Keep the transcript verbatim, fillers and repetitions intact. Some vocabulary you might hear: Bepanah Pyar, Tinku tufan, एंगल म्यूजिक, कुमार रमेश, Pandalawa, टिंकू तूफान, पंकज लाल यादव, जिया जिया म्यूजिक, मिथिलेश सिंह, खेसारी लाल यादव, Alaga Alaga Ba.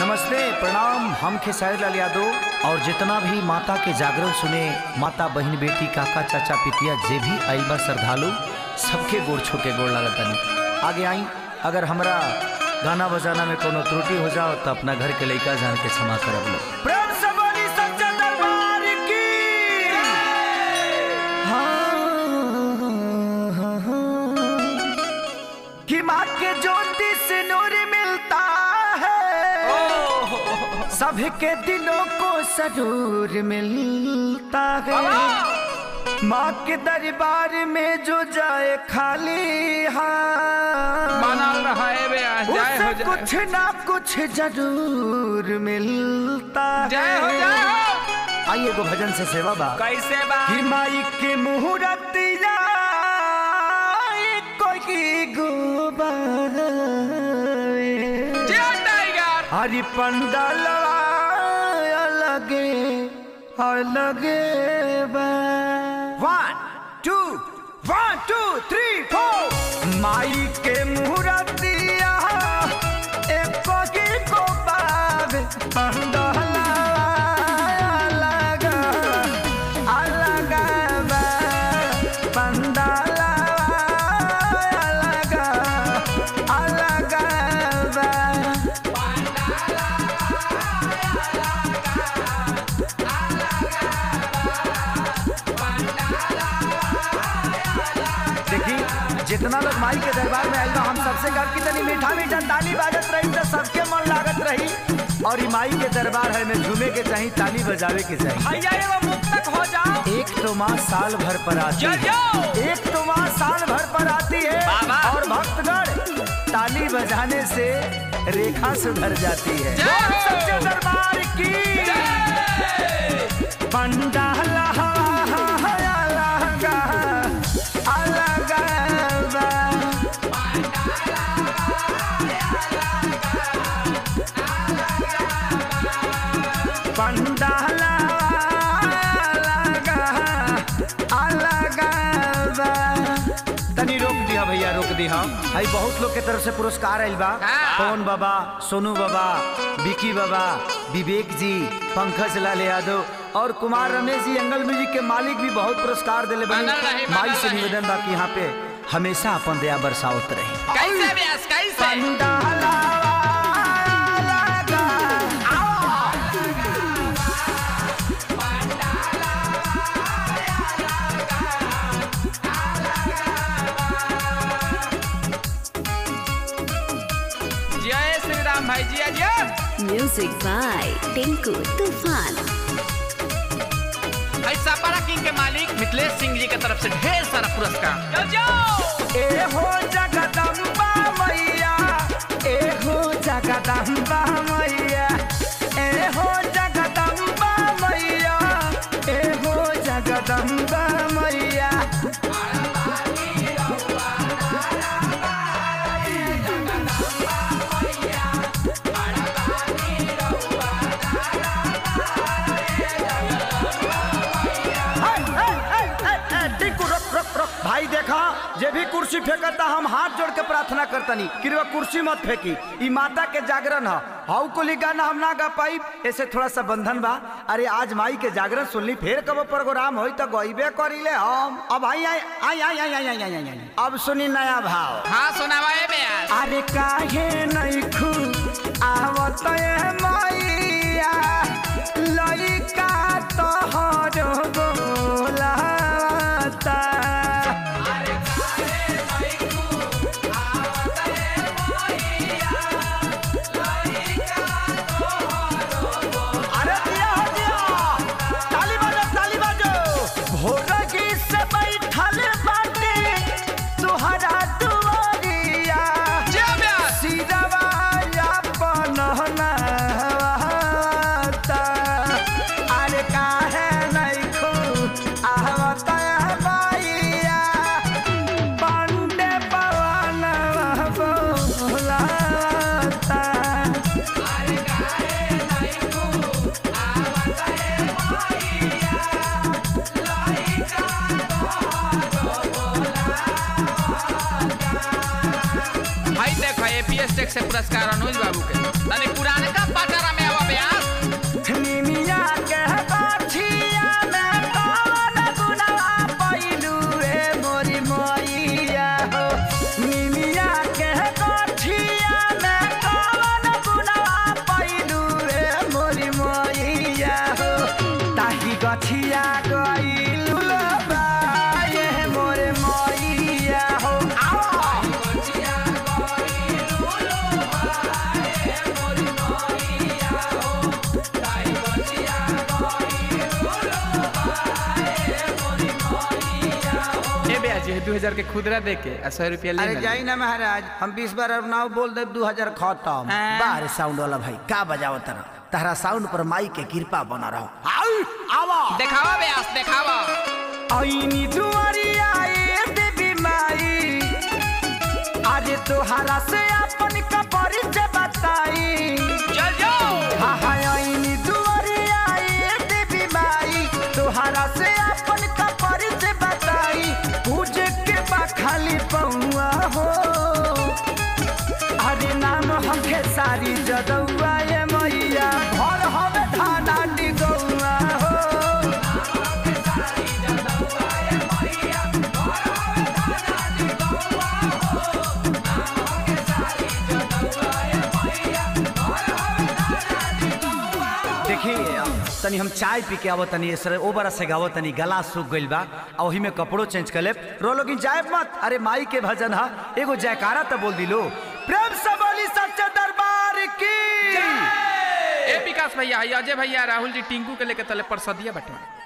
नमस्ते, प्रणाम। हम खेसारी लाल यादव और जितना भी माता के जागरण सुने, माता बहन बेटी काका चाचा पितिया जे भी आई बा श्रद्धालु सबके गोड़ छो के गोड़ लागत आगे आई। अगर हमरा गाना बजाना में कोनो त्रुटि हो जाओ तो अपना घर के लड़का जान के क्षमा करब लो। सबके दिलों को सरूर मिलता है, माँ के दरबार में जो जाए खाली हाथ, माना रहा है बे आज जाए हो जाए, कुछ ना कुछ जरूर मिलता है। जाए हो जाए हो। आइए गो भजन से सेवा बा। कैसे बा? माई के मुहूर्त कोई गोबा हरी पंडाल और लगे बा। One two one two three four. माई के मुहूर्त दिया एक को बाग पंडला अलगा अलगा बा पंडला अलगा अलगा बा जितना लोग माई के दरबार में आएगा हम सबसे कब कितनी मीठा मीठा ताली बाजत रही तो सबके मन लागत रही। और माई के दरबार है में झूमे के चाहिए, ताली बजावे के चाहिए। एक तो माँ साल भर पर आती है, एक तो माँ साल भर पर आती है और भक्तगण ताली बजाने से रेखा सुधर जाती है। सबके दरबार की पंडाला पंडाला अलगा अलगा बा। तनी रोक दिया भैया, रोक दिया। भाई बहुत लोग के तरफ से पुरस्कार आइल बा। पवन बाबा, सोनू बाबा, विकी बाबा, विवेक जी, पंकज लाल यादव और कुमार रमेश जी एंगल म्यूजिक के मालिक भी बहुत पुरस्कार दिले। माई से निवेदन बाकी यहाँ पे हमेशा अपन दया बरसावत रहे। जिया जिया म्यूजिक बाय टिंकू तूफान। भाई सापारा किंग के मालिक मिथिलेश सिंह जी की तरफ से ढेर सारा पुरस्कार। ए हो जगदम्बा मैया, ए हो जगदम्बा मैया, ए हो जगदम्बा मैया, ए हो जगदम्बा मैया। भाई देखा, जे भी कुर्सी फेंकता हम हाथ जोड़ के प्रार्थना करतनी कि कुर्सी मत फेंकी, ई माता के जागरण है। हाउ को गाना हम ना गा पाई, ऐसे थोड़ा सा बंधन बा। अरे आज माई के जागरण सुनली, फेर कब प्रोग्राम हो तो गईबे करीले हम। अब आई आई आई आई आई आई आई आई अब सुनी नया भाव। हाँ सुनावाए बे। अरे काहे नहीं खू आवत है मैया लड़का तो पुरस्कार अनुज बाबू के पुराने का पाटा दू हजार के खुदरा दे के आ सौ रुपया ले जाई ना महाराज। हम बीस बार अब नाव बोल दे दू हजार खत्म। बाहर साउंड वाला भाई का बजाओ तरा, तहरा साउंड पर माई के कृपा बना रहो। आओ आओ दिखावा व्यास दिखावा। आई नी दुआरी आए बेबी माई, आज तोहरा से अपन का परिचय बताई। चल जाओ हा हा। आई नी दुआरी आए बेबी माई, तोहरा से अपन का परिचय बताई। पूजे के बा खाली पहुआ हो, अरे नाम हम खेसारी जदौआ ये मैया। घर हवे धाना टिकौआ हो, देखिए तनी हम चाय पी के आव तनी ओ बरा से गाव तनी गला सूख गइल बा वही में कपड़ो चेंज कर ले रो लोगिन जाए मत। अरे माई के भजन हा एगो जयकारा तो बोल दिलो प्रेम से बोली सच्चे दरबार की। ए विकास भैया, अजय भैया, राहुल जी, टिंकू के लेके तले परसदिया बटवा।